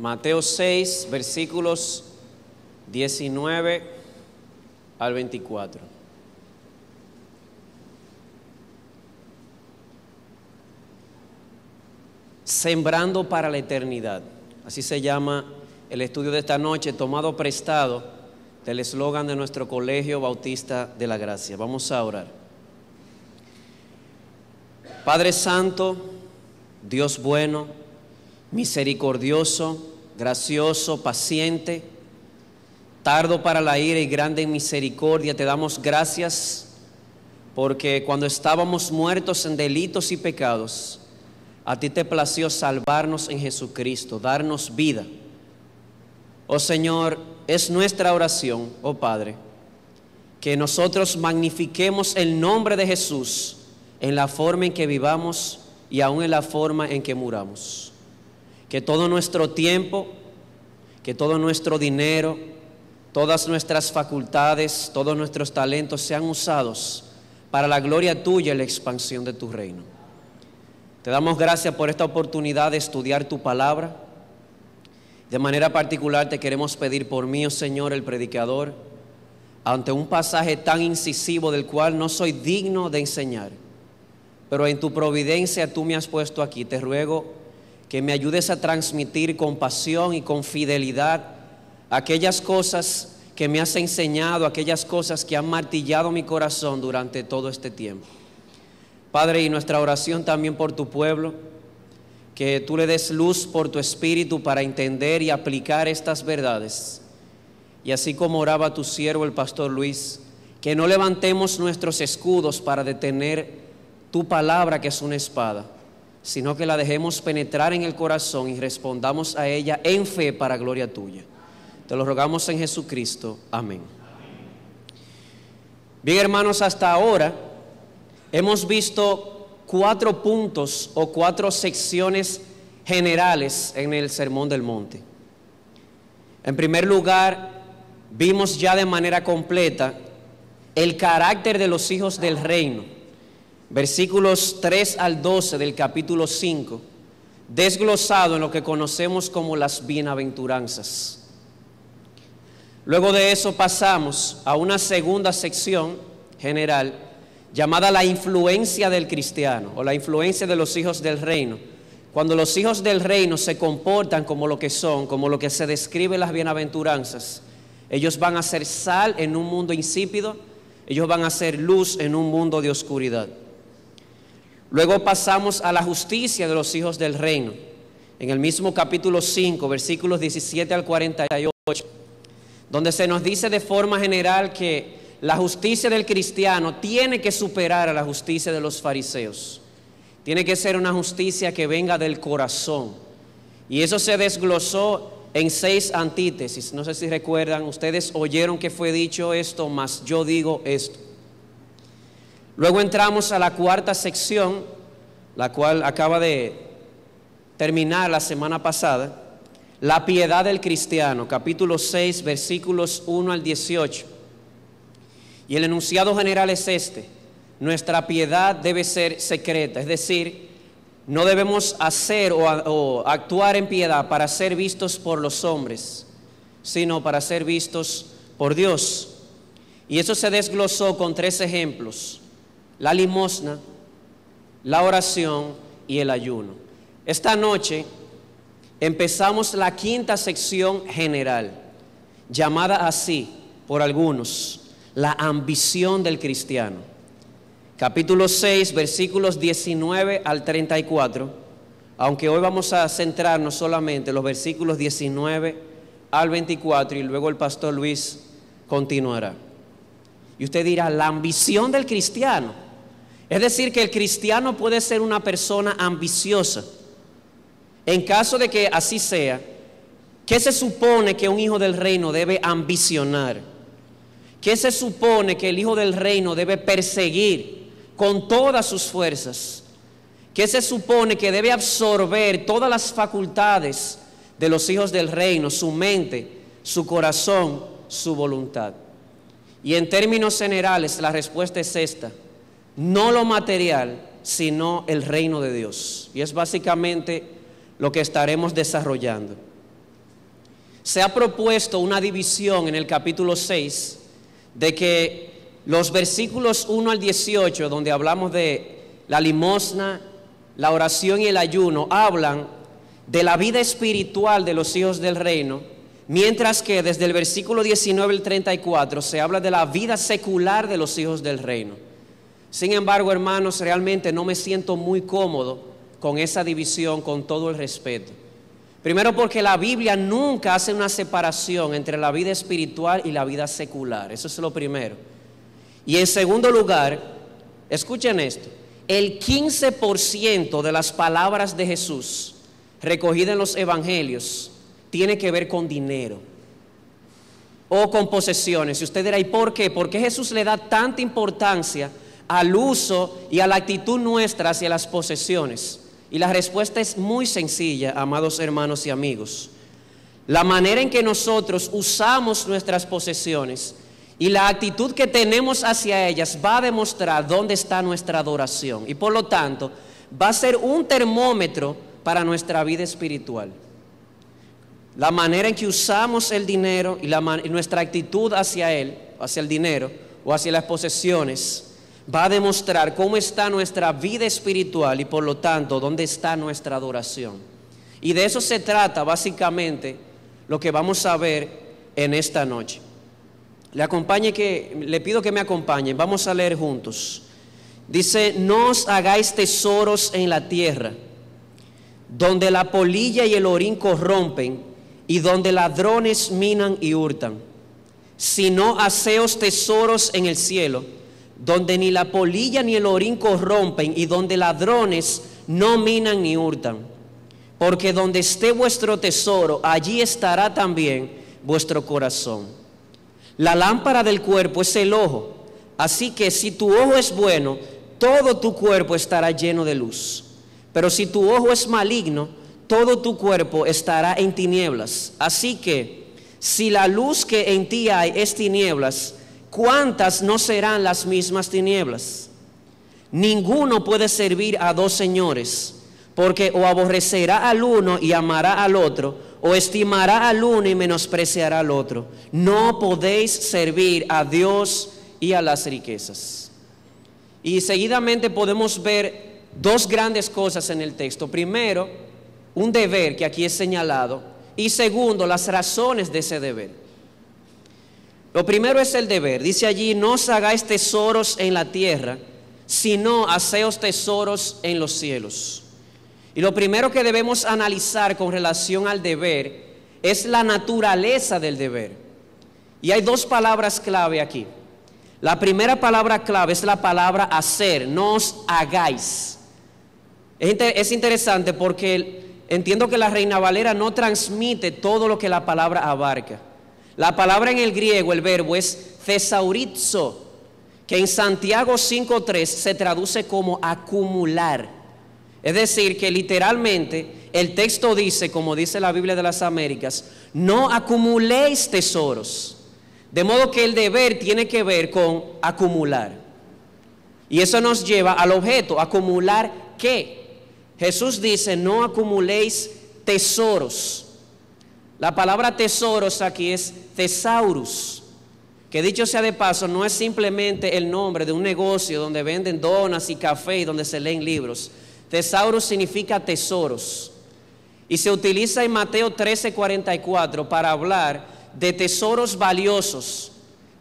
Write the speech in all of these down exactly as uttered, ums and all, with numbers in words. Mateo seis, versículos diecinueve al veinticuatro. Sembrando para la eternidad. Así se llama el estudio de esta noche, tomado prestado del eslogan de nuestro Colegio Bautista de la Gracia. Vamos a orar. Padre Santo, Dios bueno, misericordioso, gracioso, paciente, tardo para la ira y grande en misericordia, te damos gracias porque cuando estábamos muertos en delitos y pecados, a ti te plació salvarnos en Jesucristo, darnos vida. Oh Señor, es nuestra oración, oh Padre, que nosotros magnifiquemos el nombre de Jesús en la forma en que vivamos y aún en la forma en que muramos. Que todo nuestro tiempo, que todo nuestro dinero, todas nuestras facultades, todos nuestros talentos sean usados para la gloria tuya y la expansión de tu reino. Te damos gracias por esta oportunidad de estudiar tu palabra. De manera particular te queremos pedir por mí, oh Señor, el predicador, ante un pasaje tan incisivo del cual no soy digno de enseñar, pero en tu providencia tú me has puesto aquí. Te ruego que me ayudes a transmitir con pasión y con fidelidad aquellas cosas que me has enseñado, aquellas cosas que han martillado mi corazón durante todo este tiempo. Padre, y nuestra oración también por tu pueblo, que tú le des luz por tu espíritu para entender y aplicar estas verdades. Y así como oraba tu siervo el pastor Luis, que no levantemos nuestros escudos para detener tu palabra, que es una espada, sino que la dejemos penetrar en el corazón y respondamos a ella en fe para gloria tuya. Te lo rogamos en Jesucristo. Amén. Bien, hermanos, hasta ahora hemos visto cuatro puntos o cuatro secciones generales en el Sermón del Monte. En primer lugar, vimos ya de manera completa el carácter de los hijos del reino. Versículos tres al doce del capítulo cinco, desglosado en lo que conocemos como las bienaventuranzas. Luego de eso pasamos a una segunda sección general, llamada la influencia del cristiano o la influencia de los hijos del reino. Cuando los hijos del reino se comportan como lo que son, como lo que se describe en las bienaventuranzas, ellos van a ser sal en un mundo insípido, ellos van a ser luz en un mundo de oscuridad. Luego pasamos a la justicia de los hijos del reino. En el mismo capítulo cinco, versículos diecisiete al cuarenta y ocho, donde se nos dice de forma general que la justicia del cristiano tiene que superar a la justicia de los fariseos. Tiene que ser una justicia que venga del corazón. Y eso se desglosó en seis antítesis. No sé si recuerdan, ustedes oyeron que fue dicho esto, mas yo digo esto. Luego entramos a la cuarta sección, la cual acaba de terminar la semana pasada. La piedad del cristiano, capítulo seis, versículos uno al dieciocho. Y el enunciado general es este: nuestra piedad debe ser secreta, es decir, no debemos hacer o, o actuar en piedad para ser vistos por los hombres, sino para ser vistos por Dios. Y eso se desglosó con tres ejemplos: la limosna, la oración y el ayuno. Esta noche empezamos la quinta sección general, llamada así por algunos, la ambición del cristiano. Capítulo seis, versículos diecinueve al treinta y cuatro, aunque hoy vamos a centrarnos solamente en los versículos diecinueve al veinticuatro y luego el pastor Luis continuará. Y usted dirá, la ambición del cristiano. Es decir, que el cristiano puede ser una persona ambiciosa. En caso de que así sea, ¿qué se supone que un hijo del reino debe ambicionar? ¿Qué se supone que el hijo del reino debe perseguir con todas sus fuerzas? ¿Qué se supone que debe absorber todas las facultades de los hijos del reino? Su mente, su corazón, su voluntad. Y en términos generales la respuesta es esta: no lo material, sino el reino de Dios. Y es básicamente lo que estaremos desarrollando. se ha propuesto una división en el capítulo seis de que los versículos uno al dieciocho, donde hablamos de la limosna, la oración y el ayuno, hablan de la vida espiritual de los hijos del reino, mientras que desde el versículo diecinueve al treinta y cuatro se habla de la vida secular de los hijos del reino. Sin embargo, hermanos, realmente no me siento muy cómodo con esa división, con todo el respeto. Primero, porque la Biblia nunca hace una separación entre la vida espiritual y la vida secular. Eso es lo primero. Y en segundo lugar, escuchen esto. El quince por ciento de las palabras de Jesús recogidas en los evangelios tiene que ver con dinero o con posesiones. Y usted dirá, ¿y por qué? ¿Por qué Jesús le da tanta importancia al uso y a la actitud nuestra hacia las posesiones? Y la respuesta es muy sencilla, amados hermanos y amigos. La manera en que nosotros usamos nuestras posesiones y la actitud que tenemos hacia ellas va a demostrar dónde está nuestra adoración. Y por lo tanto, va a ser un termómetro para nuestra vida espiritual. La manera en que usamos el dinero y, la man- y nuestra actitud hacia él, hacia el dinero o hacia las posesiones, va a demostrar cómo está nuestra vida espiritual y por lo tanto dónde está nuestra adoración. Y de eso se trata básicamente lo que vamos a ver en esta noche. Le acompañe que, le pido que me acompañen, vamos a leer juntos. Dice, no os hagáis tesoros en la tierra, donde la polilla y el orín corrompen y donde ladrones minan y hurtan, sino haceos tesoros en el cielo, donde ni la polilla ni el orín corrompen y donde ladrones no minan ni hurtan. Porque donde esté vuestro tesoro, allí estará también vuestro corazón. La lámpara del cuerpo es el ojo. Así que si tu ojo es bueno, todo tu cuerpo estará lleno de luz. Pero si tu ojo es maligno, todo tu cuerpo estará en tinieblas. Así que si la luz que en ti hay es tinieblas, ¿cuántas no serán las mismas tinieblas? Ninguno puede servir a dos señores, porque o aborrecerá al uno y amará al otro, o estimará al uno y menospreciará al otro. No podéis servir a Dios y a las riquezas. Y seguidamente podemos ver dos grandes cosas en el texto. Primero, un deber que aquí es señalado, y segundo, las razones de ese deber. Lo primero es el deber. Dice allí, no os hagáis tesoros en la tierra, sino haceos tesoros en los cielos. Y lo primero que debemos analizar con relación al deber es la naturaleza del deber. Y hay dos palabras clave aquí. La primera palabra clave es la palabra hacer, no os hagáis. Es, inter- es interesante porque entiendo que la Reina Valera no transmite todo lo que la palabra abarca. La palabra en el griego, el verbo es tesaurizo, que en Santiago cinco tres se traduce como acumular. Es decir, que literalmente el texto dice, como dice la Biblia de las Américas, no acumuléis tesoros. De modo que el deber tiene que ver con acumular. Y eso nos lleva al objeto, ¿acumular qué? Jesús dice, no acumuléis tesoros. La palabra tesoros aquí es Tesaurus, que dicho sea de paso, no es simplemente el nombre de un negocio donde venden donas y café y donde se leen libros. Tesaurus significa tesoros y se utiliza en Mateo trece cuarenta y cuatro para hablar de tesoros valiosos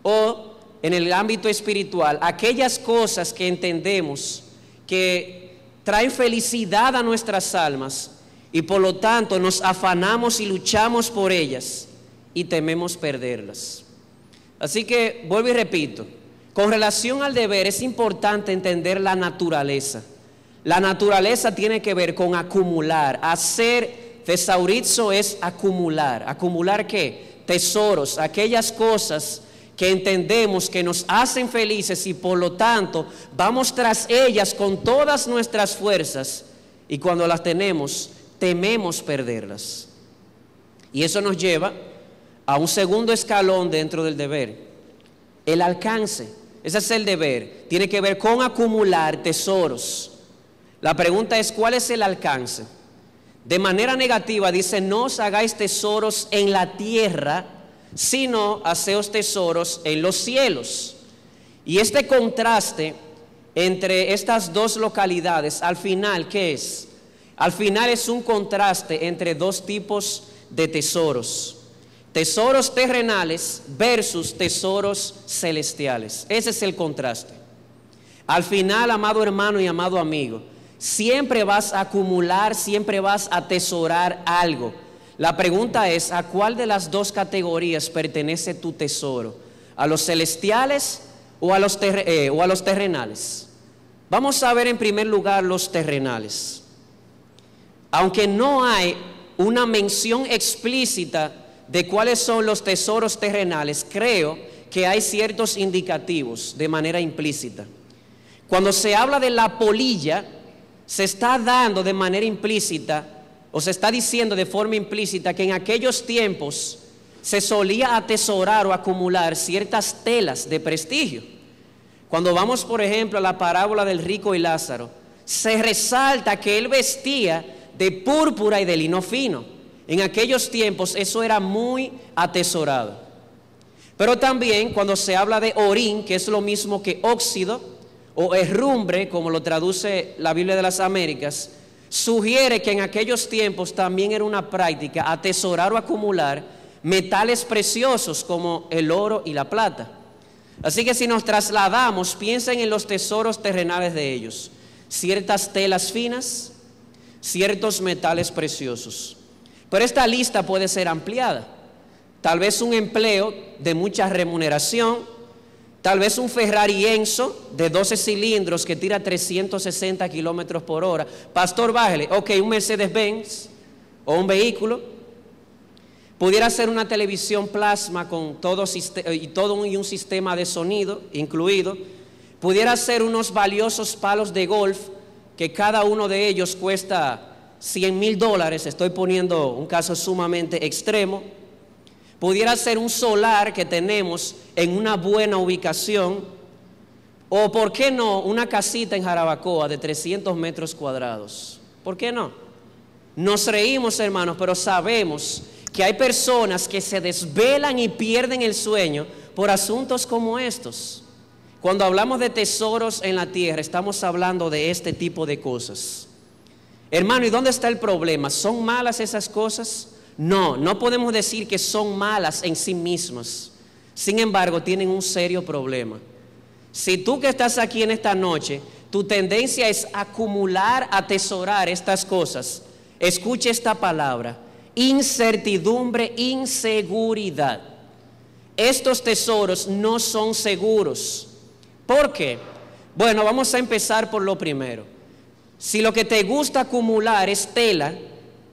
o, en el ámbito espiritual, aquellas cosas que entendemos que traen felicidad a nuestras almas y por lo tanto nos afanamos y luchamos por ellas y tememos perderlas. Así que vuelvo y repito, con relación al deber es importante entender la naturaleza. La naturaleza tiene que ver con acumular. Hacer tesaurizo es acumular. ¿Acumular qué? Tesoros, aquellas cosas que entendemos que nos hacen felices y por lo tanto vamos tras ellas con todas nuestras fuerzas y cuando las tenemos tememos perderlas. Y eso nos lleva a un segundo escalón dentro del deber, el alcance. Ese es el deber, tiene que ver con acumular tesoros. La pregunta es, ¿cuál es el alcance? de manera negativa dice: no os hagáis tesoros en la tierra, sino haceos tesoros en los cielos. Y este contraste entre estas dos localidades, al final, ¿qué es? Al final es un contraste entre dos tipos de tesoros. Tesoros terrenales versus tesoros celestiales. Ese es el contraste. Al final, amado hermano y amado amigo, siempre vas a acumular, siempre vas a atesorar algo. La pregunta es, ¿a cuál de las dos categorías pertenece tu tesoro? ¿A los celestiales o a los, ter eh, o a los terrenales? Vamos a ver en primer lugar los terrenales. Aunque no hay una mención explícita de cuáles son los tesoros terrenales, creo que hay ciertos indicativos de manera implícita. Cuando se habla de la polilla, se está dando de manera implícita, o se está diciendo de forma implícita, que en aquellos tiempos se solía atesorar o acumular ciertas telas de prestigio. Cuando vamos, por ejemplo, a la parábola del rico y Lázaro, se resalta que él vestía de púrpura y de lino fino. En aquellos tiempos eso era muy atesorado. Pero también cuando se habla de orín, que es lo mismo que óxido o herrumbre, como lo traduce la Biblia de las Américas, sugiere que en aquellos tiempos también era una práctica atesorar o acumular metales preciosos como el oro y la plata. Así que si nos trasladamos, piensen en los tesoros terrenales de ellos: ciertas telas finas, ciertos metales preciosos. Pero esta lista puede ser ampliada. Tal vez un empleo de mucha remuneración, tal vez un Ferrari Enzo de doce cilindros que tira trescientos sesenta kilómetros por hora. Pastor, bájale. Ok, un Mercedes-Benz o un vehículo. Pudiera ser una televisión plasma con todo, y todo un, y un sistema de sonido incluido. Pudiera ser unos valiosos palos de golf que cada uno de ellos cuesta cien mil dólares. Estoy poniendo un caso sumamente extremo. Pudiera ser un solar que tenemos en una buena ubicación, o por qué no una casita en Jarabacoa de trescientos metros cuadrados. ¿Por qué no? Nos reímos, hermanos, pero sabemos que hay personas que se desvelan y pierden el sueño por asuntos como estos. Cuando hablamos de tesoros en la tierra, estamos hablando de este tipo de cosas. Hermano, ¿y dónde está el problema? ¿Son malas esas cosas? No, no podemos decir que son malas en sí mismas. Sin embargo, tienen un serio problema. Si tú que estás aquí en esta noche, tu tendencia es acumular, atesorar estas cosas, escuche esta palabra: incertidumbre, inseguridad. Estos tesoros no son seguros. ¿Por qué? Bueno, vamos a empezar por lo primero. Si lo que te gusta acumular es tela,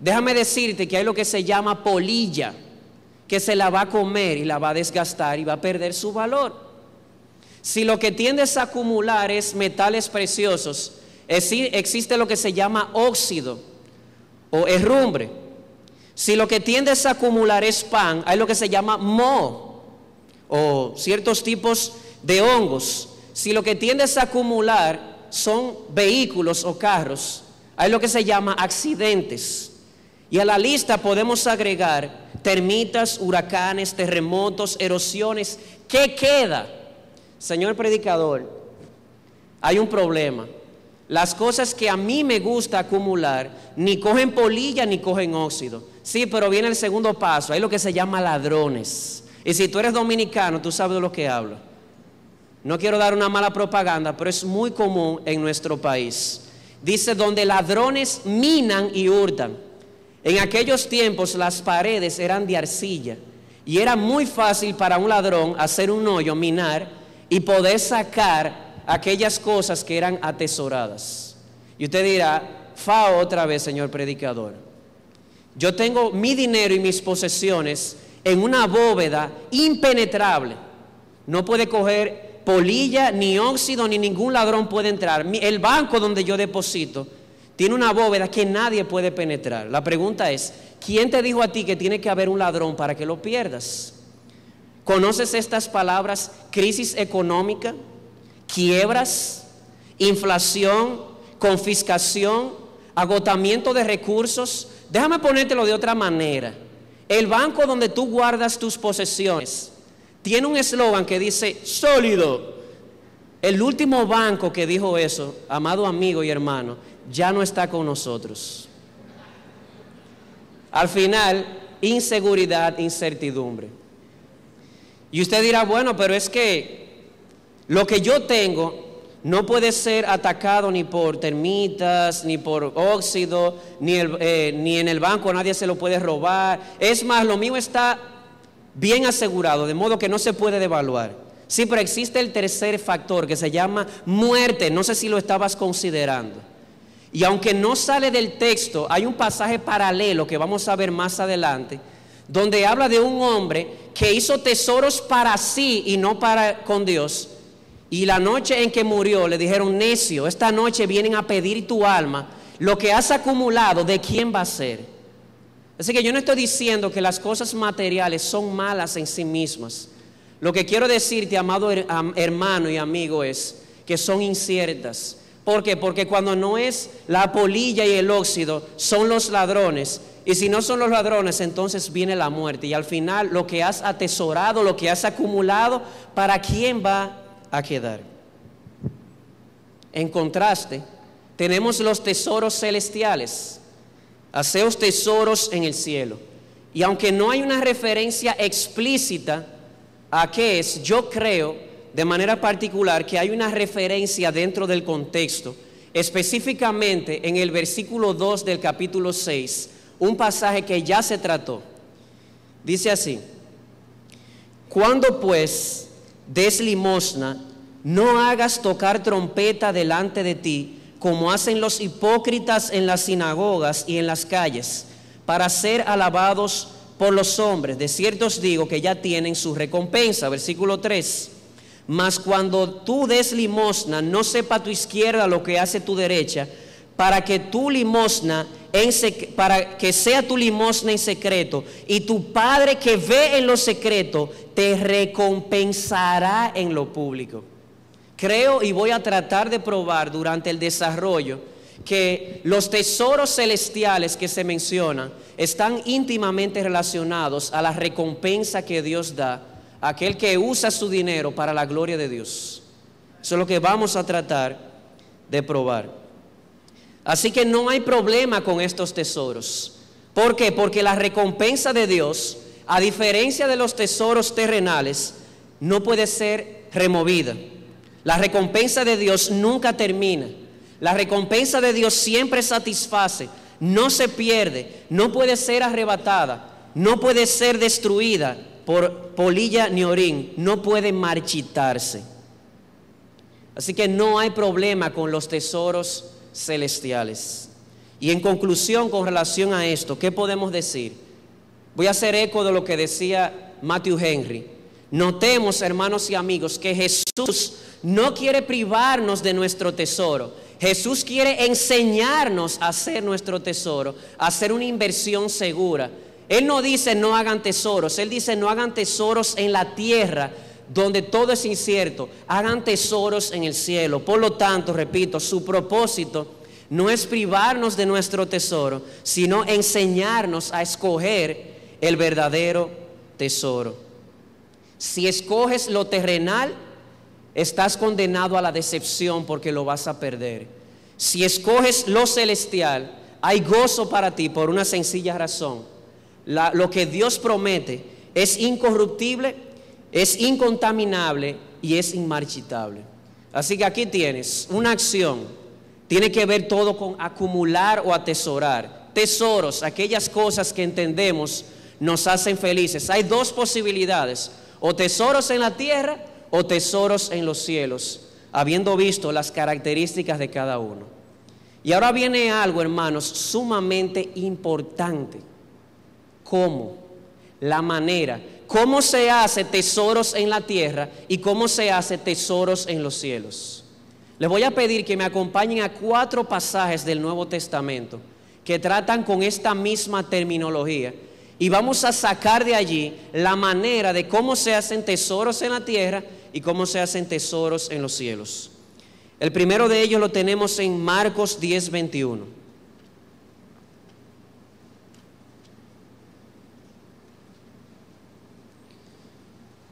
déjame decirte que hay lo que se llama polilla, que se la va a comer y la va a desgastar y va a perder su valor. Si lo que tiendes a acumular es metales preciosos, existe lo que se llama óxido o herrumbre. Si lo que tiendes a acumular es pan, hay lo que se llama moho o ciertos tipos de hongos. Si lo que tiendes a acumular son vehículos o carros, hay lo que se llama accidentes. Y a la lista podemos agregar termitas, huracanes, terremotos, erosiones. ¿Qué queda? Señor predicador, hay un problema. Las cosas que a mí me gusta acumular ni cogen polilla ni cogen óxido. Sí, pero viene el segundo paso. Hay lo que se llama ladrones. Y si tú eres dominicano, tú sabes de lo que hablo. No quiero dar una mala propaganda, pero es muy común en nuestro país. Dice: donde ladrones minan y hurtan. En aquellos tiempos las paredes eran de arcilla y era muy fácil para un ladrón hacer un hoyo, minar y poder sacar aquellas cosas que eran atesoradas. Y usted dirá: Fao, otra vez, señor predicador. Yo tengo mi dinero y mis posesiones en una bóveda impenetrable. No puede coger polilla, ni óxido, ni ningún ladrón puede entrar. El banco donde yo deposito tiene una bóveda que nadie puede penetrar. La pregunta es: ¿quién te dijo a ti que tiene que haber un ladrón para que lo pierdas? ¿Conoces estas palabras? Crisis económica, quiebras, inflación, confiscación, agotamiento de recursos, Déjame ponértelo de otra manera. El banco donde tú guardas tus posesiones tiene un eslogan que dice sólido. El último banco que dijo eso, amado amigo y hermano, ya no está con nosotros. Al final, inseguridad, incertidumbre. Y usted dirá, bueno, pero es que lo que yo tengo no puede ser atacado ni por termitas, ni por óxido, ni, el, eh, ni en el banco nadie se lo puede robar. Es más, lo mío está bien asegurado, de modo que no se puede devaluar. Sí, pero existe el tercer factor que se llama muerte. No sé si lo estabas considerando. Y aunque no sale del texto, hay un pasaje paralelo que vamos a ver más adelante, donde habla de un hombre que hizo tesoros para sí y no para con Dios. Y la noche en que murió le dijeron, necio, esta noche vienen a pedir tu alma, lo que has acumulado, ¿de quién va a ser? Así que yo no estoy diciendo que las cosas materiales son malas en sí mismas. Lo que quiero decirte, amado hermano y amigo, es que son inciertas. ¿Por qué? Porque cuando no es la polilla y el óxido, son los ladrones. Y si no son los ladrones, entonces viene la muerte. Y al final, lo que has atesorado, lo que has acumulado, ¿para quién va a ser? A quedar. En contraste, tenemos los tesoros celestiales. Haceos tesoros en el cielo. Y aunque no hay una referencia explícita a qué es, yo creo de manera particular que hay una referencia dentro del contexto, específicamente en el versículo dos del capítulo seis, un pasaje que ya se trató. Dice así: cuando pues des limosna, no hagas tocar trompeta delante de ti, como hacen los hipócritas en las sinagogas y en las calles, para ser alabados por los hombres. De cierto os digo que ya tienen su recompensa. Versículo tres. Mas cuando tú des limosna, no sepa tu izquierda lo que hace tu derecha, para que tu limosna en sec- para que sea tu limosna en secreto, y tu Padre que ve en lo secreto te recompensará en lo público. Creo, y voy a tratar de probar durante el desarrollo, que los tesoros celestiales que se mencionan están íntimamente relacionados a la recompensa que Dios da a aquel que usa su dinero para la gloria de Dios. Eso es lo que vamos a tratar de probar. Así que no hay problema con estos tesoros. ¿Por qué? Porque la recompensa de Dios, a diferencia de los tesoros terrenales, no puede ser removida. La recompensa de Dios nunca termina. La recompensa de Dios siempre satisface, no se pierde, no puede ser arrebatada, no puede ser destruida por polilla ni orín, no puede marchitarse. Así que no hay problema con los tesoros celestiales. Y en conclusión, con relación a esto, ¿qué podemos decir? Voy a hacer eco de lo que decía Matthew Henry. Notemos, hermanos y amigos, que Jesús no quiere privarnos de nuestro tesoro. Jesús quiere enseñarnos a hacer nuestro tesoro, a hacer una inversión segura. Él no dice no hagan tesoros, Él dice no hagan tesoros en la tierra, donde todo es incierto, hagan tesoros en el cielo. Por lo tanto, repito, su propósito no es privarnos de nuestro tesoro, sino enseñarnos a escoger el verdadero tesoro. Si escoges lo terrenal, estás condenado a la decepción porque lo vas a perder. Si escoges lo celestial, hay gozo para ti por una sencilla razón. La, lo que Dios promete es incorruptible, es incontaminable y es inmarchitable. Así que aquí tienes una acción. Tiene que ver todo con acumular o atesorar. Tesoros, aquellas cosas que entendemos nos hacen felices. Hay dos posibilidades: o tesoros en la tierra o tesoros en los cielos, habiendo visto las características de cada uno. Y ahora viene algo, hermanos, sumamente importante. ¿Cómo? La manera. ¿Cómo se hace tesoros en la tierra y cómo se hace tesoros en los cielos? Les voy a pedir que me acompañen a cuatro pasajes del Nuevo Testamento que tratan con esta misma terminología, y vamos a sacar de allí la manera de cómo se hacen tesoros en la tierra y cómo se hacen tesoros en los cielos. El primero de ellos lo tenemos en Marcos diez, veintiuno.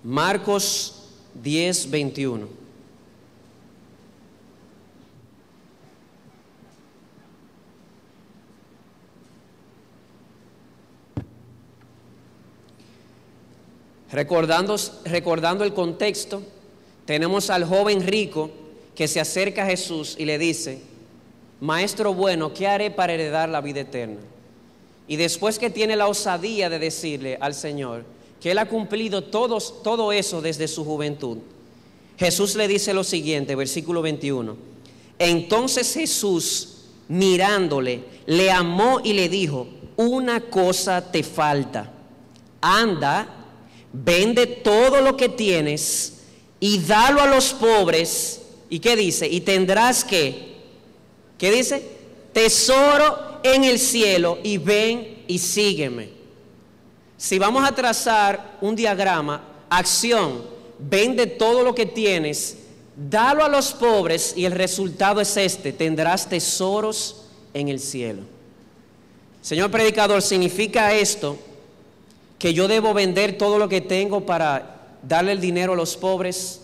Marcos diez, veintiuno. Recordando, recordando el contexto, tenemos al joven rico que se acerca a Jesús y le dice: Maestro bueno, ¿qué haré para heredar la vida eterna? Y después que tiene la osadía de decirle al Señor que él ha cumplido todos, todo eso desde su juventud, Jesús le dice lo siguiente, versículo veintiuno. Entonces Jesús, mirándole, le amó y le dijo: una cosa te falta, anda, vende todo lo que tienes y dalo a los pobres. ¿Y qué dice? Y tendrás que, ¿qué dice? Tesoro en el cielo, y ven y sígueme. Si vamos a trazar un diagrama, acción, vende todo lo que tienes, dalo a los pobres, y el resultado es este: tendrás tesoros en el cielo. Señor predicador, ¿significa esto que yo debo vender todo lo que tengo para darle el dinero a los pobres?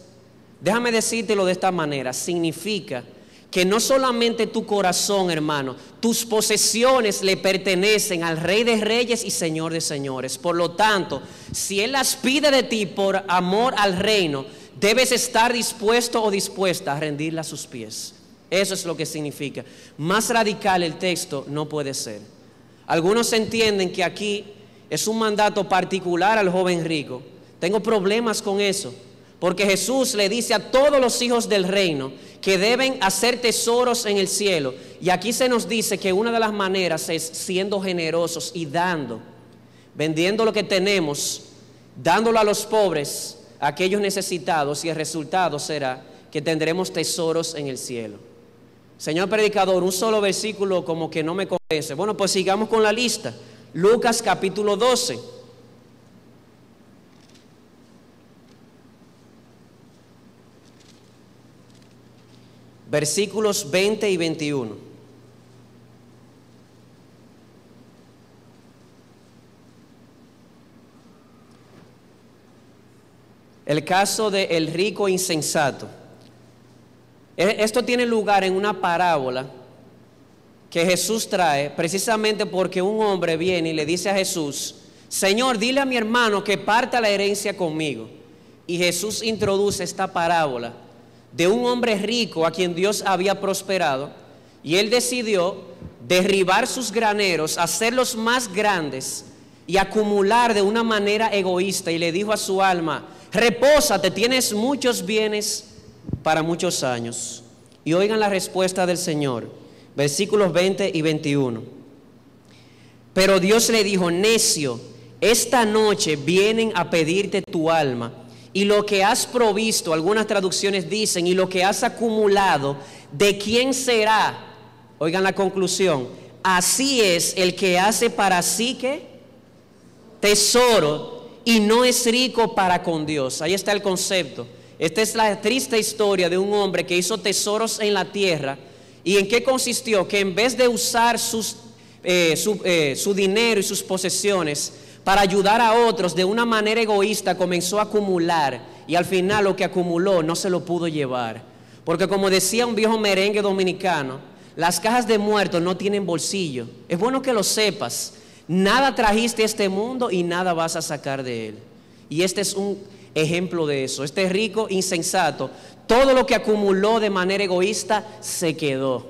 Déjame decírtelo de esta manera. Significa que no solamente tu corazón, hermano, tus posesiones le pertenecen al Rey de Reyes y Señor de Señores. Por lo tanto, si Él las pide de ti por amor al reino, debes estar dispuesto o dispuesta a rendirla a sus pies. Eso es lo que significa. Más radical el texto no puede ser. Algunos entienden que aquí es un mandato particular al joven rico. Tengo problemas con eso, porque Jesús le dice a todos los hijos del reino que deben hacer tesoros en el cielo. Y aquí se nos dice que una de las maneras es siendo generosos y dando, vendiendo lo que tenemos, dándolo a los pobres, a aquellos necesitados, y el resultado será que tendremos tesoros en el cielo. Señor predicador, un solo versículo como que no me convence. Bueno, pues sigamos con la lista. Lucas capítulo doce. Versículos veinte y veintiuno. El caso de el rico insensato. Esto tiene lugar en una parábola que Jesús trae, precisamente porque un hombre viene y le dice a Jesús: Señor, dile a mi hermano que parta la herencia conmigo. Y Jesús introduce esta parábola de un hombre rico a quien Dios había prosperado, y él decidió derribar sus graneros, hacerlos más grandes y acumular de una manera egoísta, y le dijo a su alma: repósate, tienes muchos bienes para muchos años. Y oigan la respuesta del Señor, versículos veinte y veintiuno. Pero Dios le dijo: necio, esta noche vienen a pedirte tu alma, y lo que has provisto, algunas traducciones dicen, y lo que has acumulado, ¿de quién será? Oigan la conclusión: así es el que hace para sí que tesoro, y no es rico para con Dios. Ahí está el concepto. Esta es la triste historia de un hombre que hizo tesoros en la tierra. ¿Y en qué consistió? Que en vez de usar sus, eh, su, eh, su dinero y sus posesiones para ayudar a otros, de una manera egoísta comenzó a acumular, y al final lo que acumuló no se lo pudo llevar. Porque como decía un viejo merengue dominicano, las cajas de muertos no tienen bolsillo. Es bueno que lo sepas: nada trajiste a este mundo y nada vas a sacar de él. Y este es un ejemplo de eso. Este rico insensato, todo lo que acumuló de manera egoísta se quedó.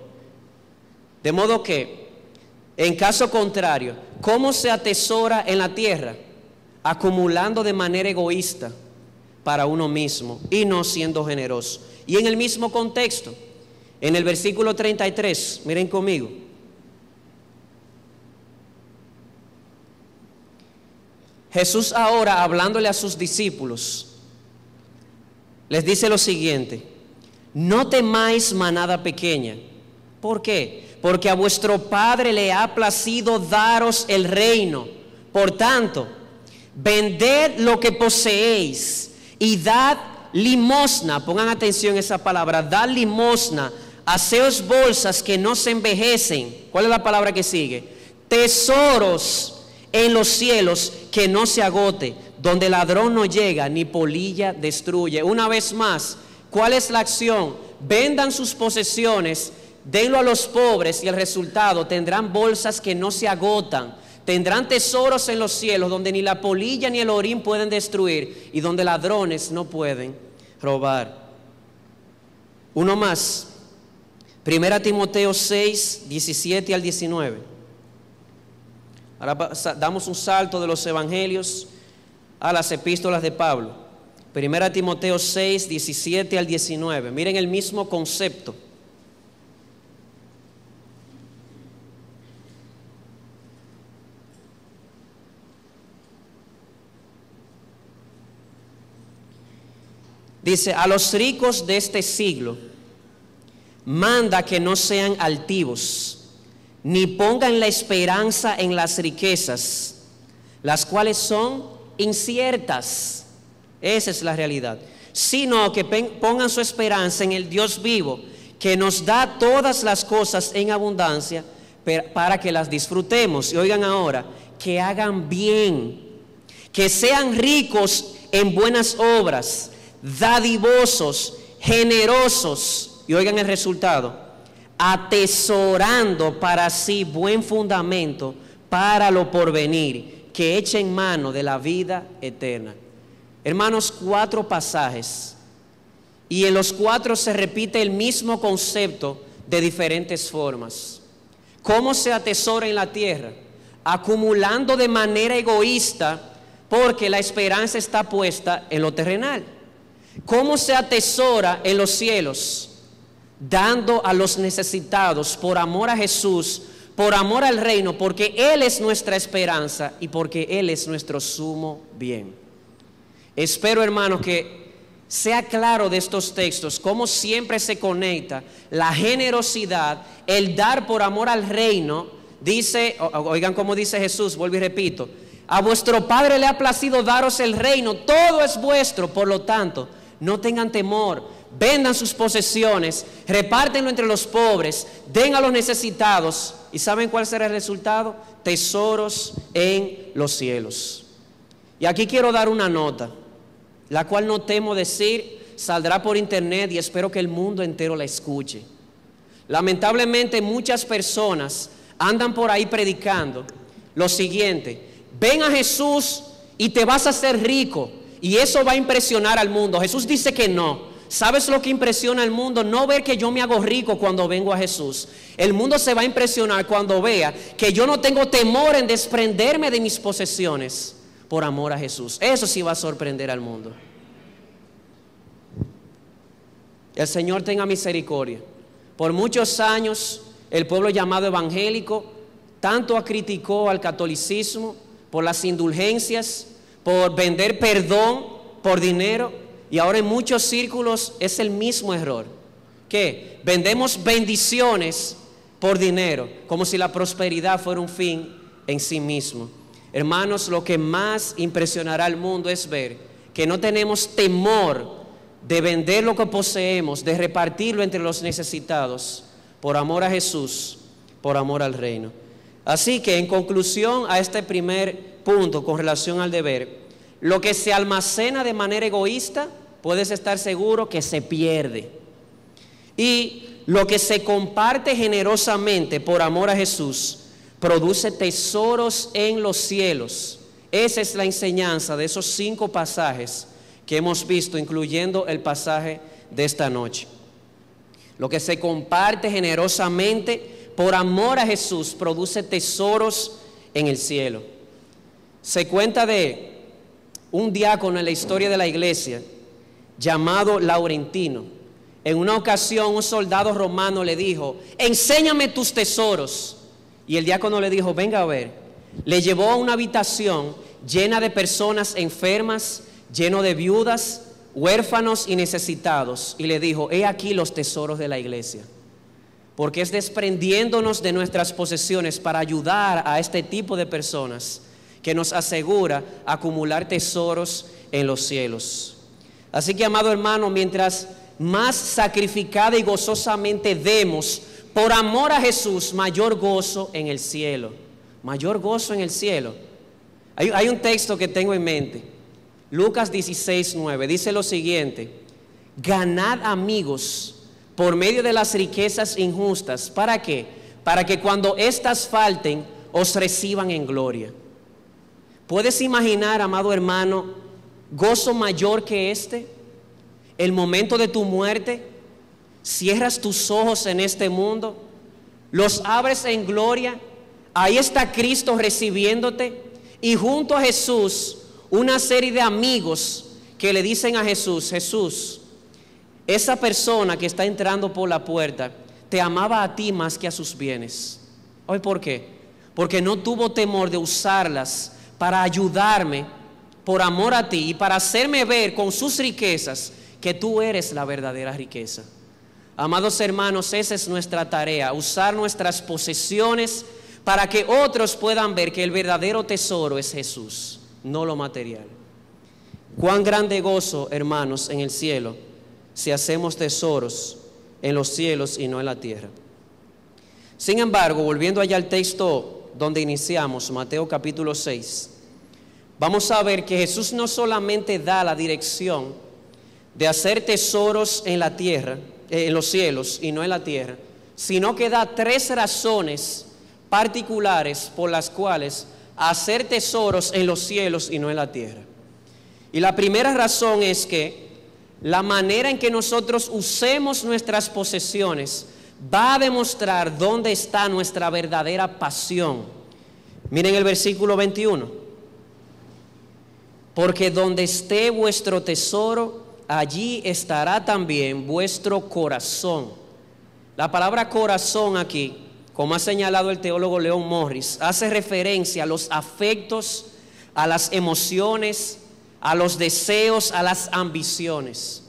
De modo que, en caso contrario, ¿cómo se atesora en la tierra? Acumulando de manera egoísta para uno mismo y no siendo generoso. Y en el mismo contexto, en el versículo treinta y tres, miren conmigo. Jesús ahora, hablándole a sus discípulos, les dice lo siguiente: no temáis, manada pequeña. ¿Por qué? Porque a vuestro Padre le ha placido daros el reino. Por tanto, vended lo que poseéis y dad limosna. Pongan atención a esa palabra, dad limosna. Haceos bolsas que no se envejecen. ¿Cuál es la palabra que sigue? Tesoros en los cielos, que no se agote, donde ladrón no llega ni polilla destruye. Una vez más, ¿cuál es la acción? Vendan sus posesiones, denlo a los pobres y el resultado, tendrán bolsas que no se agotan, tendrán tesoros en los cielos donde ni la polilla ni el orín pueden destruir y donde ladrones no pueden robar. Uno más, primera Timoteo seis, diecisiete al diecinueve. Ahora damos un salto de los evangelios a las epístolas de Pablo. primera Timoteo seis, diecisiete al diecinueve. Miren el mismo concepto. Dice, a los ricos de este siglo, manda que no sean altivos, ni pongan la esperanza en las riquezas, las cuales son inciertas. Esa es la realidad. Sino que pongan su esperanza en el Dios vivo, que nos da todas las cosas en abundancia para que las disfrutemos. Y oigan ahora, que hagan bien, que sean ricos en buenas obras, dadivosos, generosos, y oigan el resultado, atesorando para sí buen fundamento para lo porvenir, que echen mano de la vida eterna. Hermanos, cuatro pasajes, y en los cuatro se repite el mismo concepto de diferentes formas. ¿Cómo se atesora en la tierra? Acumulando de manera egoísta, porque la esperanza está puesta en lo terrenal. ¿Cómo se atesora en los cielos? Dando a los necesitados por amor a Jesús, por amor al reino, porque Él es nuestra esperanza y porque Él es nuestro sumo bien. Espero, hermanos, que sea claro de estos textos cómo siempre se conecta la generosidad, el dar por amor al reino. Dice, oigan cómo dice Jesús, vuelvo y repito, a vuestro Padre le ha placido daros el reino, todo es vuestro, por lo tanto, no tengan temor, vendan sus posesiones, repártenlo entre los pobres, den a los necesitados. ¿Y saben cuál será el resultado? Tesoros en los cielos. Y aquí quiero dar una nota, la cual no temo decir, saldrá por internet y espero que el mundo entero la escuche. Lamentablemente muchas personas andan por ahí predicando lo siguiente: ven a Jesús y te vas a hacer rico, y eso va a impresionar al mundo. Jesús dice que no. ¿Sabes lo que impresiona al mundo? No ver que yo me hago rico cuando vengo a Jesús. El mundo se va a impresionar cuando vea que yo no tengo temor en desprenderme de mis posesiones por amor a Jesús. Eso sí va a sorprender al mundo. El Señor tenga misericordia. Por muchos años el pueblo llamado evangélico tanto criticó al catolicismo por las indulgencias, por vender perdón por dinero, y ahora en muchos círculos es el mismo error. ¿Qué? Vendemos bendiciones por dinero, como si la prosperidad fuera un fin en sí mismo. Hermanos, lo que más impresionará al mundo es ver que no tenemos temor de vender lo que poseemos, de repartirlo entre los necesitados, por amor a Jesús, por amor al reino. Así que en conclusión a este primer punto con relación al deber, lo que se almacena de manera egoísta, puedes estar seguro que se pierde. Y lo que se comparte generosamente por amor a Jesús, produce tesoros en los cielos. Esa es la enseñanza de esos cinco pasajes que hemos visto, incluyendo el pasaje de esta noche. Lo que se comparte generosamente por amor a Jesús produce tesoros en el cielo. Se cuenta de un diácono en la historia de la iglesia llamado Laurentino. En una ocasión un soldado romano le dijo: enséñame tus tesoros. Y el diácono le dijo: venga a ver. Le llevó a una habitación llena de personas enfermas, lleno de viudas, huérfanos y necesitados. Y le dijo: he aquí los tesoros de la iglesia. Porque es desprendiéndonos de nuestras posesiones para ayudar a este tipo de personas que nos asegura acumular tesoros en los cielos. Así que, amado hermano, mientras más sacrificada y gozosamente demos por amor a Jesús, mayor gozo en el cielo. Mayor gozo en el cielo. Hay, hay un texto que tengo en mente Lucas dieciséis, nueve dice lo siguiente: ganad amigos por medio de las riquezas injustas. ¿Para qué? Para que cuando éstas falten, os reciban en gloria. ¿Puedes imaginar, amado hermano, gozo mayor que este? El momento de tu muerte, cierras tus ojos en este mundo, los abres en gloria, ahí está Cristo recibiéndote, y junto a Jesús una serie de amigos que le dicen a Jesús: Jesús, esa persona que está entrando por la puerta te amaba a ti más que a sus bienes. ¿Hoy por qué? Porque no tuvo temor de usarlas para ayudarme por amor a ti y para hacerme ver con sus riquezas que tú eres la verdadera riqueza. Amados hermanos, esa es nuestra tarea, usar nuestras posesiones para que otros puedan ver que el verdadero tesoro es Jesús, no lo material. Cuán grande gozo, hermanos, en el cielo, si hacemos tesoros en los cielos y no en la tierra. Sin embargo, volviendo allá al texto donde iniciamos, Mateo capítulo seis, vamos a ver que Jesús no solamente da la dirección de hacer tesoros en la tierra, eh, en los cielos y no en la tierra, sino que da tres razones particulares por las cuales hacer tesoros en los cielos y no en la tierra. Y la primera razón es que la manera en que nosotros usemos nuestras posesiones va a demostrar dónde está nuestra verdadera pasión. Miren el versículo veintiuno. Porque donde esté vuestro tesoro, allí estará también vuestro corazón. La palabra corazón aquí, como ha señalado el teólogo León Morris, hace referencia a los afectos, a las emociones, a los deseos, a las ambiciones.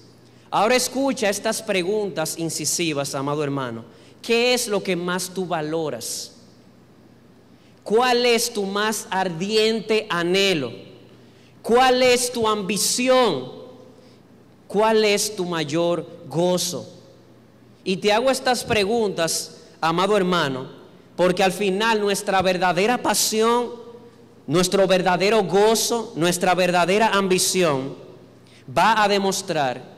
Ahora escucha estas preguntas incisivas, amado hermano. ¿Qué es lo que más tú valoras? ¿Cuál es tu más ardiente anhelo? ¿Cuál es tu ambición? ¿Cuál es tu mayor gozo? Y te hago estas preguntas, amado hermano, porque al final nuestra verdadera pasión, nuestro verdadero gozo, nuestra verdadera ambición va a demostrar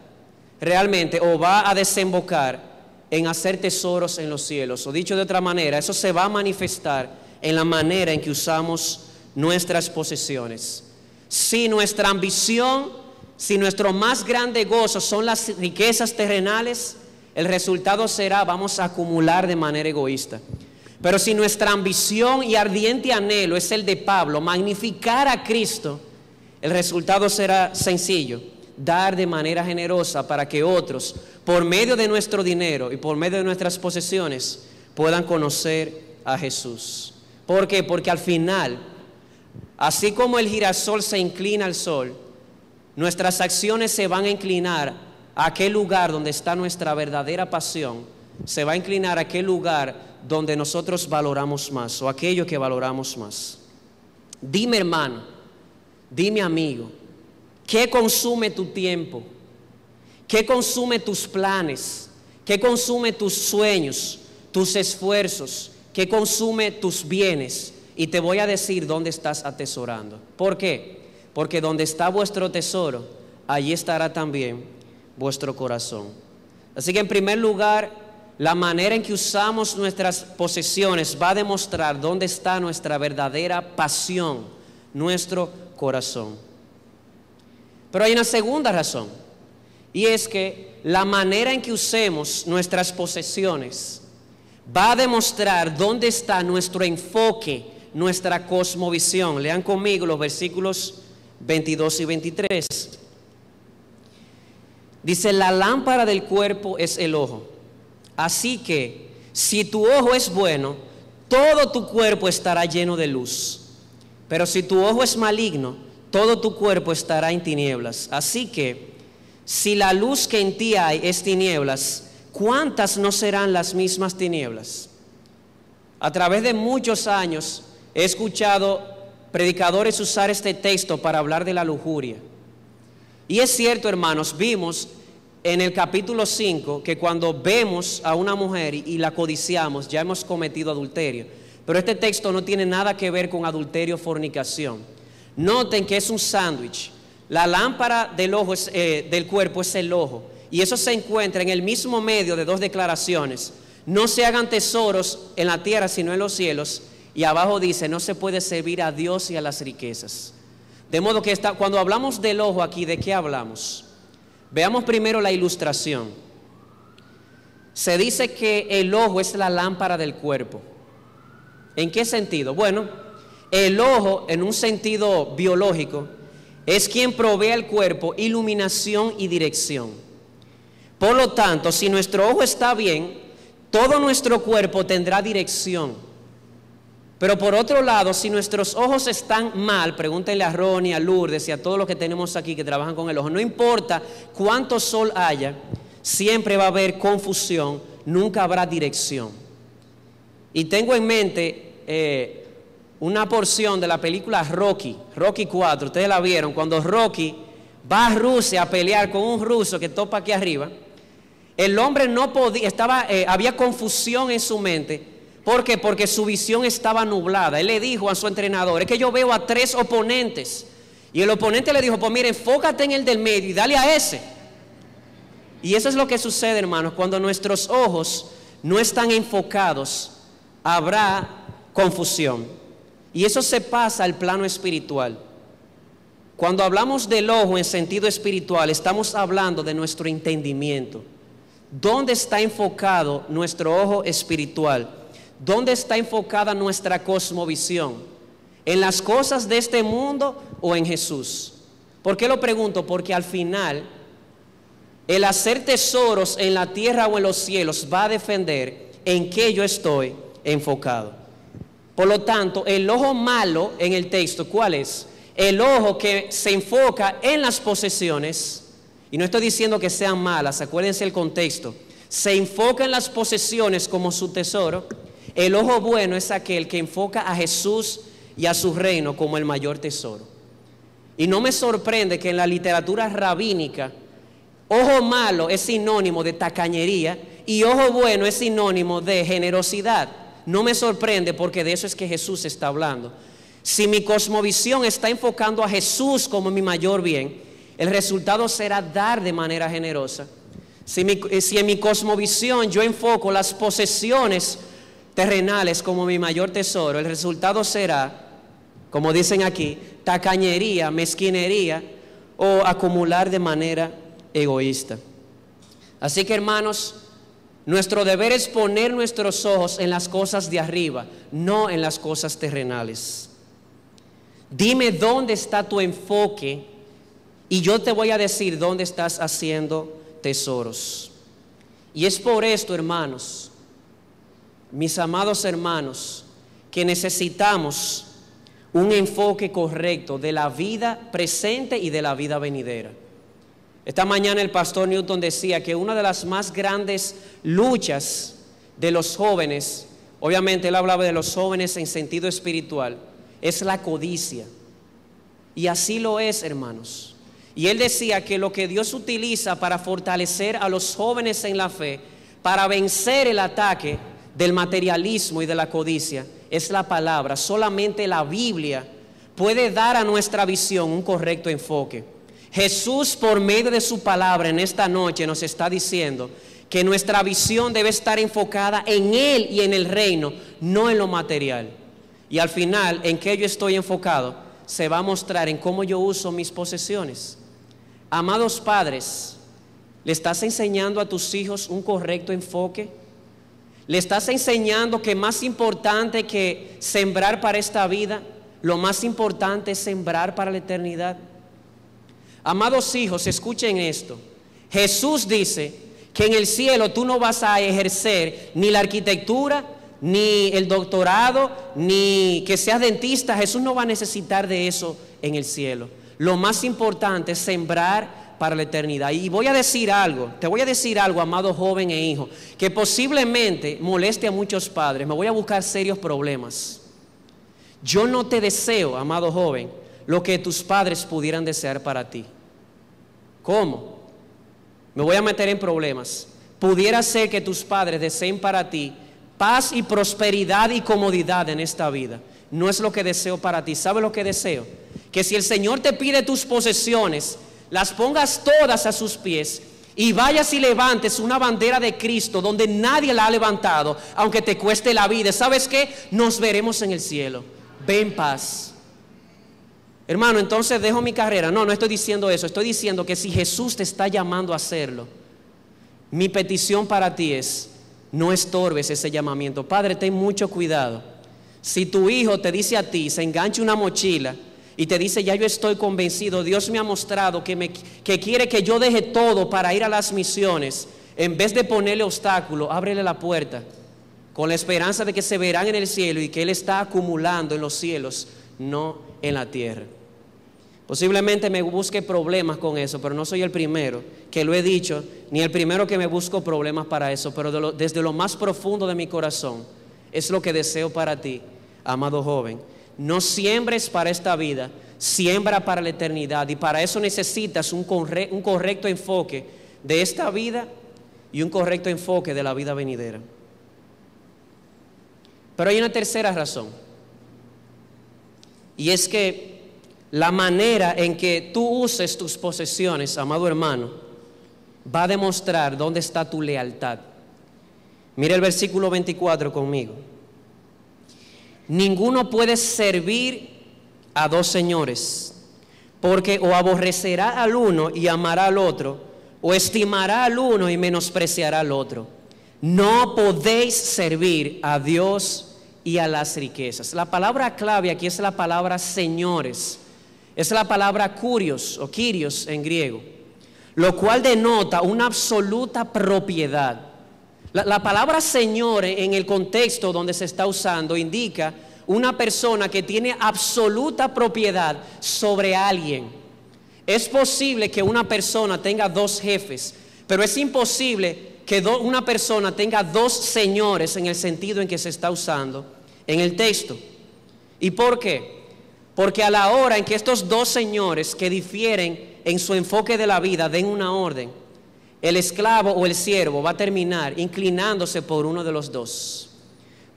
realmente, o va a desembocar en hacer tesoros en los cielos. O dicho de otra manera, eso se va a manifestar en la manera en que usamos nuestras posesiones. Si nuestra ambición, si nuestro más grande gozo son las riquezas terrenales, el resultado será: vamos a acumular de manera egoísta. Pero si nuestra ambición y ardiente anhelo es el de Pablo, magnificar a Cristo, el resultado será sencillo: dar de manera generosa para que otros, por medio de nuestro dinero y por medio de nuestras posesiones, puedan conocer a Jesús. ¿Por qué? Porque al final, así como el girasol se inclina al sol, nuestras acciones se van a inclinar a aquel lugar donde está nuestra verdadera pasión. Se va a inclinar a aquel lugar donde nosotros valoramos más, o aquello que valoramos más. Dime, hermano, dime, amigo, ¿qué consume tu tiempo? ¿Qué consume tus planes? ¿Qué consume tus sueños, tus esfuerzos? ¿Qué consume tus bienes? Y te voy a decir dónde estás atesorando. ¿Por qué? Porque donde está vuestro tesoro, allí estará también vuestro corazón. Así que en primer lugar, la manera en que usamos nuestras posesiones va a demostrar dónde está nuestra verdadera pasión, nuestro corazón. Pero hay una segunda razón, y es que la manera en que usemos nuestras posesiones va a demostrar dónde está nuestro enfoque, nuestra cosmovisión. Lean conmigo los versículos veintidós y veintitrés. Dice: la lámpara del cuerpo es el ojo. Así que, si tu ojo es bueno, todo tu cuerpo estará lleno de luz. Pero si tu ojo es maligno, todo tu cuerpo estará en tinieblas. Así que, si la luz que en ti hay es tinieblas, ¿cuántas no serán las mismas tinieblas? A través de muchos años he escuchado predicadores usar este texto para hablar de la lujuria. Y es cierto, hermanos, vimos en el capítulo cinco que cuando vemos a una mujer y la codiciamos, ya hemos cometido adulterio. Pero este texto no tiene nada que ver con adulterio o fornicación. Noten que es un sándwich. La lámpara del ojo es, eh, del cuerpo es el ojo. Y eso se encuentra en el mismo medio de dos declaraciones. No se hagan tesoros en la tierra sino en los cielos. Y abajo dice, no se puede servir a Dios y a las riquezas. De modo que está, cuando hablamos del ojo aquí, ¿de qué hablamos? Veamos primero la ilustración. Se dice que el ojo es la lámpara del cuerpo. ¿En qué sentido? Bueno, el ojo en un sentido biológico es quien provee al cuerpo iluminación y dirección. Por lo tanto, si nuestro ojo está bien, todo nuestro cuerpo tendrá dirección. Pero por otro lado, si nuestros ojos están mal, pregúntenle a Ronnie, a Lourdes y a todos los que tenemos aquí que trabajan con el ojo, no importa cuánto sol haya, siempre va a haber confusión, nunca habrá dirección. Y tengo en mente eh, una porción de la película Rocky, Rocky cuatro, ustedes la vieron, cuando Rocky va a Rusia a pelear con un ruso que topa aquí arriba, el hombre no podía, estaba, eh, había confusión en su mente. ¿Por qué? Porque su visión estaba nublada. Él le dijo a su entrenador, es que yo veo a tres oponentes. Y el oponente le dijo, pues mira, enfócate en el del medio y dale a ese. Y eso es lo que sucede, hermanos. Cuando nuestros ojos no están enfocados, habrá confusión. Y eso se pasa al plano espiritual. Cuando hablamos del ojo en sentido espiritual, estamos hablando de nuestro entendimiento. ¿Dónde está enfocado nuestro ojo espiritual? ¿Dónde está enfocada nuestra cosmovisión? ¿En las cosas de este mundo o en Jesús? ¿Por qué lo pregunto? Porque al final, el hacer tesoros en la tierra o en los cielos va a defender en qué yo estoy enfocado. Por lo tanto, el ojo malo en el texto, ¿cuál es? El ojo que se enfoca en las posesiones, y no estoy diciendo que sean malas, acuérdense el contexto, se enfoca en las posesiones como su tesoro. El ojo bueno es aquel que enfoca a Jesús y a su reino como el mayor tesoro. Y no me sorprende que en la literatura rabínica, ojo malo es sinónimo de tacañería y ojo bueno es sinónimo de generosidad. No me sorprende porque de eso es que Jesús está hablando. Si mi cosmovisión está enfocando a Jesús como mi mayor bien, el resultado será dar de manera generosa. Si, mi, si en mi cosmovisión yo enfoco las posesiones terrenales como mi mayor tesoro, el resultado será, como dicen aquí, tacañería, mezquinería o acumular de manera egoísta. Así que, hermanos, nuestro deber es poner nuestros ojos en las cosas de arriba, no en las cosas terrenales. Dime dónde está tu enfoque y yo te voy a decir dónde estás haciendo tesoros. Y es por esto, hermanos, mis amados hermanos, que necesitamos un enfoque correcto de la vida presente y de la vida venidera. Esta mañana el pastor Newton decía que una de las más grandes luchas de los jóvenes, obviamente él hablaba de los jóvenes en sentido espiritual, es la codicia. Y así lo es, hermanos. Y él decía que lo que Dios utiliza para fortalecer a los jóvenes en la fe, para vencer el ataque del materialismo y de la codicia, es la palabra. Solamente la Biblia puede dar a nuestra visión un correcto enfoque. Jesús, por medio de su palabra en esta noche, nos está diciendo que nuestra visión debe estar enfocada en Él y en el reino, no en lo material. Y al final, en qué yo estoy enfocado, se va a mostrar en cómo yo uso mis posesiones. Amados padres, ¿le estás enseñando a tus hijos un correcto enfoque? ¿Le estás enseñando que más importante que sembrar para esta vida, lo más importante es sembrar para la eternidad? Amados hijos, escuchen esto. Jesús dice que en el cielo tú no vas a ejercer ni la arquitectura, ni el doctorado, ni que seas dentista. Jesús no va a necesitar de eso en el cielo. Lo más importante es sembrar para la eternidad. Y voy a decir algo, te voy a decir algo, amado joven e hijo, que posiblemente moleste a muchos padres. Me voy a buscar serios problemas. Yo no te deseo, amado joven, lo que tus padres pudieran desear para ti. ¿Cómo? Me voy a meter en problemas. Pudiera ser que tus padres deseen para ti paz y prosperidad y comodidad en esta vida. No es lo que deseo para ti. ¿Sabes lo que deseo? que si el Señor te pide tus posesiones, las pongas todas a sus pies y vayas y levantes una bandera de Cristo donde nadie la ha levantado, aunque te cueste la vida. ¿Sabes qué? Nos veremos en el cielo. Ve en paz. Hermano, entonces dejo mi carrera. No, no estoy diciendo eso. Estoy diciendo que si Jesús te está llamando a hacerlo, mi petición para ti es: no estorbes ese llamamiento. Padre, ten mucho cuidado. Si tu hijo te dice a ti, se engancha una mochila y te dice: ya yo estoy convencido, Dios me ha mostrado que, me, que quiere que yo deje todo para ir a las misiones. En vez de ponerle obstáculo, ábrele la puerta con la esperanza de que se verán en el cielo y que Él está acumulando en los cielos, no en la tierra. Posiblemente me busque problemas con eso, pero no soy el primero que lo he dicho, ni el primero que me busco problemas para eso. Pero de lo, desde lo más profundo de mi corazón, es lo que deseo para ti, amado joven. No siembres para esta vida, siembra para la eternidad. Y para eso necesitas un, corre, un correcto enfoque de esta vida y un correcto enfoque de la vida venidera. Pero hay una tercera razón, y es que la manera en que tú uses tus posesiones, amado hermano, va a demostrar dónde está tu lealtad. Mira el versículo veinticuatro conmigo. Ninguno puede servir a dos señores, porque o aborrecerá al uno y amará al otro, o estimará al uno y menospreciará al otro. No podéis servir a Dios y a las riquezas. La palabra clave aquí es la palabra señores. Es la palabra kurios o kyrios en griego, lo cual denota una absoluta propiedad. La, la palabra señor en el contexto donde se está usando indica una persona que tiene absoluta propiedad sobre alguien. Es posible que una persona tenga dos jefes, pero es imposible que do, una persona tenga dos señores en el sentido en que se está usando en el texto. ¿Y por qué? Porque a la hora en que estos dos señores que difieren en su enfoque de la vida den una orden, el esclavo o el siervo va a terminar inclinándose por uno de los dos.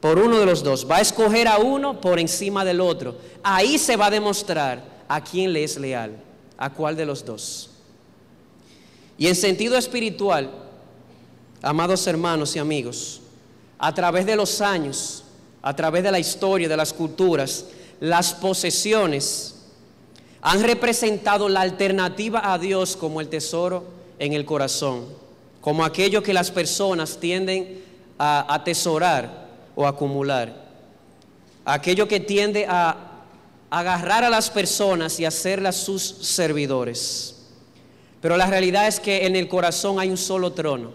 Por uno de los dos. Va a escoger a uno por encima del otro. Ahí se va a demostrar a quién le es leal, a cuál de los dos. Y en sentido espiritual, amados hermanos y amigos, a través de los años, a través de la historia, de las culturas, las posesiones han representado la alternativa a Dios como el tesoro en el corazón, como aquello que las personas tienden a atesorar o acumular, aquello que tiende a agarrar a las personas y hacerlas sus servidores. Pero la realidad es que en el corazón hay un solo trono.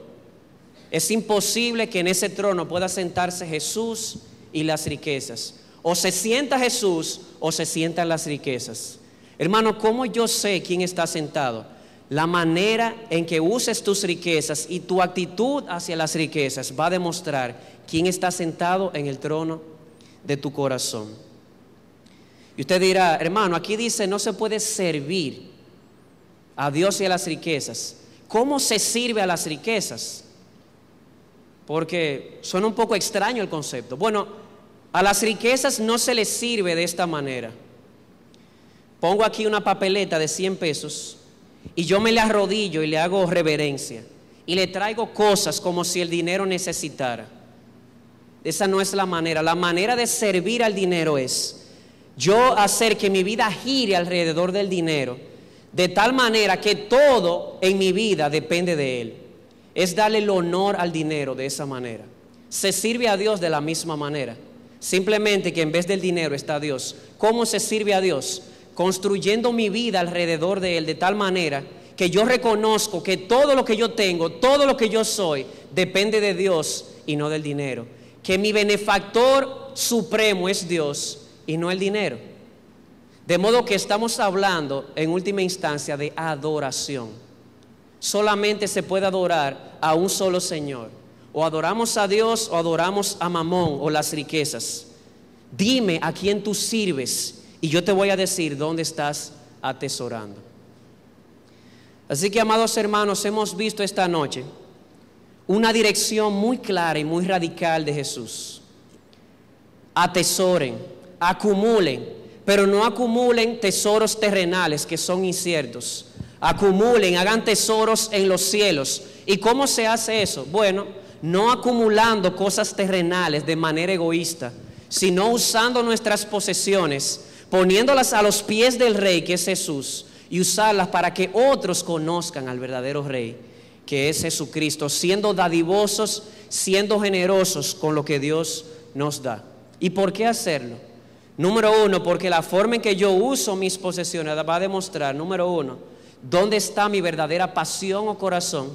Es imposible que en ese trono pueda sentarse Jesús y las riquezas. O se sienta Jesús o se sientan las riquezas. Hermano, ¿cómo yo sé quién está sentado? La manera en que uses tus riquezas y tu actitud hacia las riquezas va a demostrar quién está sentado en el trono de tu corazón. Y usted dirá: hermano, aquí dice no se puede servir a Dios y a las riquezas. ¿Cómo se sirve a las riquezas? Porque suena un poco extraño el concepto. Bueno, a las riquezas no se les sirve de esta manera. Pongo aquí una papeleta de cien pesos y yo me le arrodillo y le hago reverencia y le traigo cosas como si el dinero necesitara. Esa no es la manera. La manera de servir al dinero es yo hacer que mi vida gire alrededor del dinero, de tal manera que todo en mi vida depende de él. Es darle el honor al dinero de esa manera. Se sirve a Dios de la misma manera, simplemente que en vez del dinero está Dios. ¿Cómo se sirve a Dios? Construyendo mi vida alrededor de Él, de tal manera que yo reconozco que todo lo que yo tengo, todo lo que yo soy, depende de Dios y no del dinero. Que mi benefactor supremo es Dios y no el dinero. De modo que estamos hablando en última instancia de adoración. Solamente se puede adorar a un solo Señor. O adoramos a Dios o adoramos a Mamón o las riquezas. Dime a quién tú sirves y yo te voy a decir dónde estás atesorando. Así que, amados hermanos, hemos visto esta noche una dirección muy clara y muy radical de Jesús. Atesoren, acumulen, pero no acumulen tesoros terrenales que son inciertos. Acumulen, hagan tesoros en los cielos. ¿Y cómo se hace eso? Bueno, no acumulando cosas terrenales de manera egoísta, sino usando nuestras posesiones, poniéndolas a los pies del Rey, que es Jesús, y usarlas para que otros conozcan al verdadero Rey, que es Jesucristo, siendo dadivosos, siendo generosos con lo que Dios nos da. ¿Y por qué hacerlo? Número uno, porque la forma en que yo uso mis posesiones va a demostrar, número uno, dónde está mi verdadera pasión o corazón.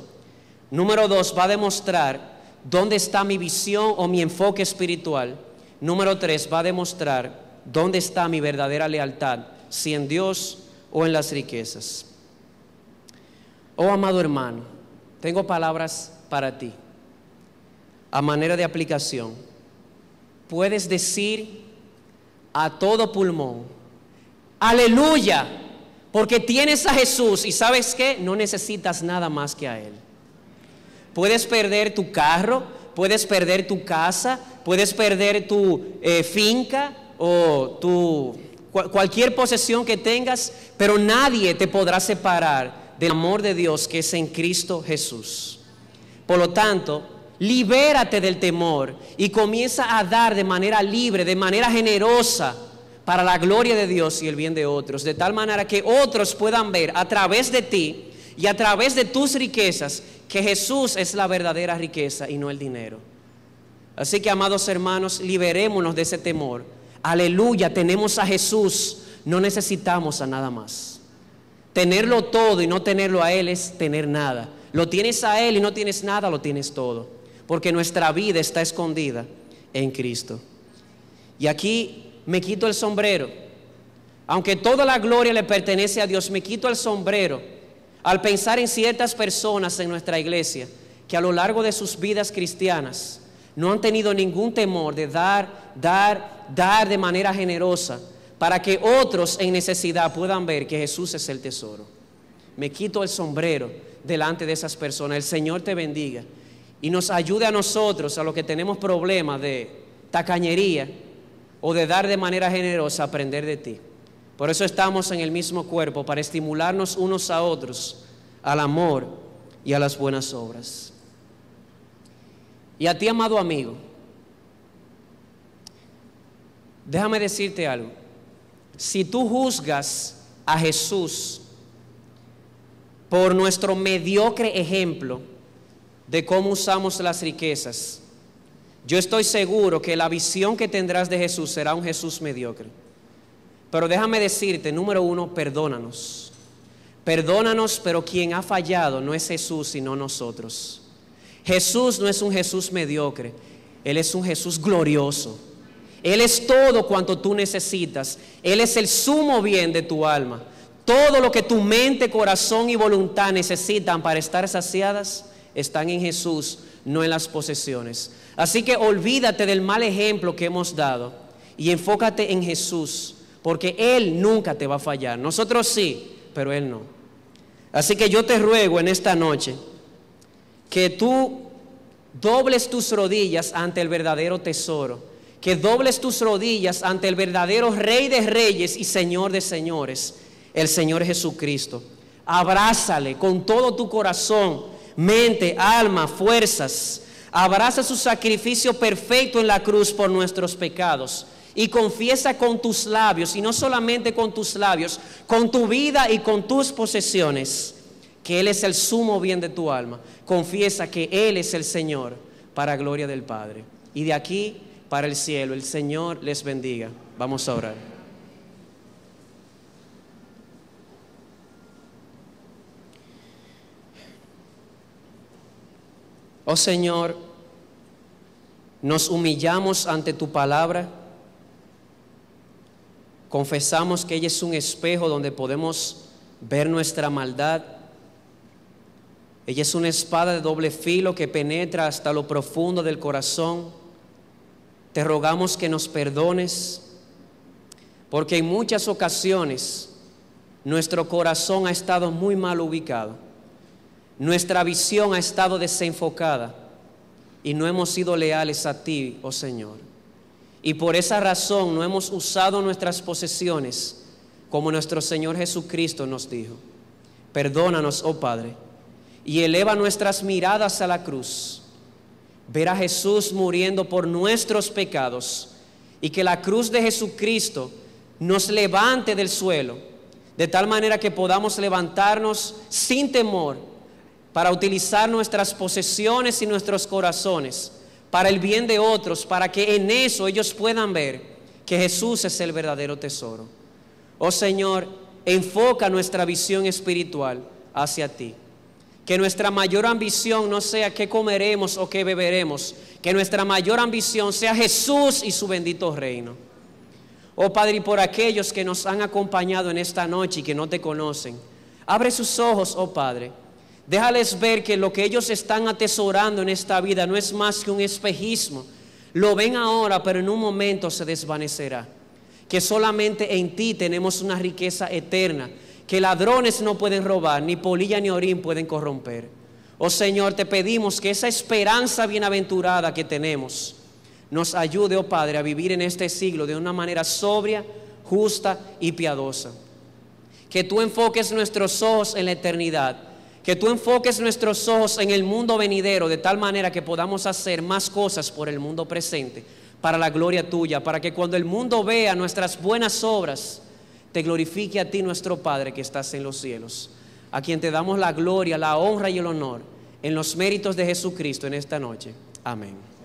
Número dos, va a demostrar dónde está mi visión o mi enfoque espiritual. Número tres, va a demostrar dónde está mi verdadera lealtad, si en Dios o en las riquezas. Oh, amado hermano, tengo palabras para ti a manera de aplicación. Puedes decir a todo pulmón, aleluya, porque tienes a Jesús y ¿sabes qué? No necesitas nada más que a Él. Puedes perder tu carro, puedes perder tu casa, puedes perder tu eh, finca o tu cualquier posesión que tengas, pero nadie te podrá separar del amor de Dios que es en Cristo Jesús. Por lo tanto, libérate del temor y comienza a dar de manera libre, de manera generosa, para la gloria de Dios y el bien de otros, de tal manera que otros puedan ver a través de ti y a través de tus riquezas que Jesús es la verdadera riqueza y no el dinero. Así que, amados hermanos, liberémonos de ese temor. Aleluya, tenemos a Jesús, no necesitamos a nada más. Tenerlo todo y no tenerlo a Él es tener nada. Lo tienes a Él y no tienes nada, lo tienes todo, porque nuestra vida está escondida en Cristo. Y aquí me quito el sombrero. Aunque toda la gloria le pertenece a Dios, me quito el sombrero al pensar en ciertas personas en nuestra iglesia que a lo largo de sus vidas cristianas no han tenido ningún temor de dar, dar, dar de manera generosa para que otros en necesidad puedan ver que Jesús es el tesoro. Me quito el sombrero delante de esas personas. El Señor te bendiga y nos ayude a nosotros, a los que tenemos problemas de tacañería o de dar de manera generosa, a aprender de ti. Por eso estamos en el mismo cuerpo, para estimularnos unos a otros al amor y a las buenas obras. Y a ti, amado amigo, déjame decirte algo. Si tú juzgas a Jesús por nuestro mediocre ejemplo de cómo usamos las riquezas, yo estoy seguro que la visión que tendrás de Jesús será un Jesús mediocre. Pero déjame decirte, número uno, perdónanos. Perdónanos, pero quien ha fallado no es Jesús, sino nosotros. Jesús no es un Jesús mediocre, Él es un Jesús glorioso. Él es todo cuanto tú necesitas. Él es el sumo bien de tu alma. Todo lo que tu mente, corazón y voluntad necesitan para estar saciadas, están en Jesús, no en las posesiones. Así que olvídate del mal ejemplo que hemos dado y enfócate en Jesús, porque Él nunca te va a fallar. Nosotros sí, pero Él no. Así que yo te ruego en esta noche que tú dobles tus rodillas ante el verdadero tesoro, que dobles tus rodillas ante el verdadero Rey de Reyes y Señor de Señores, el Señor Jesucristo. Abrázale con todo tu corazón, mente, alma, fuerzas. Abraza su sacrificio perfecto en la cruz por nuestros pecados y confiesa con tus labios, y no solamente con tus labios, con tu vida y con tus posesiones, que Él es el sumo bien de tu alma. Confiesa que Él es el Señor, para gloria del Padre. Y de aquí para el cielo. El Señor les bendiga. Vamos a orar. Oh Señor, nos humillamos ante tu palabra. Confesamos que ella es un espejo donde podemos ver nuestra maldad. Ella es una espada de doble filo que penetra hasta lo profundo del corazón. Te rogamos que nos perdones, porque en muchas ocasiones nuestro corazón ha estado muy mal ubicado. Nuestra visión ha estado desenfocada y no hemos sido leales a ti, oh Señor. Y por esa razón no hemos usado nuestras posesiones como nuestro Señor Jesucristo nos dijo. Perdónanos, oh Padre, y eleva nuestras miradas a la cruz. Ver a Jesús muriendo por nuestros pecados y que la cruz de Jesucristo nos levante del suelo, de tal manera que podamos levantarnos sin temor para utilizar nuestras posesiones y nuestros corazones para el bien de otros, para que en eso ellos puedan ver que Jesús es el verdadero tesoro. Oh Señor, enfoca nuestra visión espiritual hacia ti. Que nuestra mayor ambición no sea qué comeremos o qué beberemos. Que nuestra mayor ambición sea Jesús y su bendito reino. Oh Padre, y por aquellos que nos han acompañado en esta noche y que no te conocen, abre sus ojos, oh Padre. Déjales ver que lo que ellos están atesorando en esta vida no es más que un espejismo. Lo ven ahora, pero en un momento se desvanecerá. Que solamente en ti tenemos una riqueza eterna, que ladrones no pueden robar, ni polilla ni orín pueden corromper. Oh Señor, te pedimos que esa esperanza bienaventurada que tenemos nos ayude, oh Padre, a vivir en este siglo de una manera sobria, justa y piadosa. Que tú enfoques nuestros ojos en la eternidad, que tú enfoques nuestros ojos en el mundo venidero, de tal manera que podamos hacer más cosas por el mundo presente, para la gloria tuya, para que cuando el mundo vea nuestras buenas obras, te glorifique a ti nuestro Padre que estás en los cielos, a quien te damos la gloria, la honra y el honor en los méritos de Jesucristo en esta noche. Amén.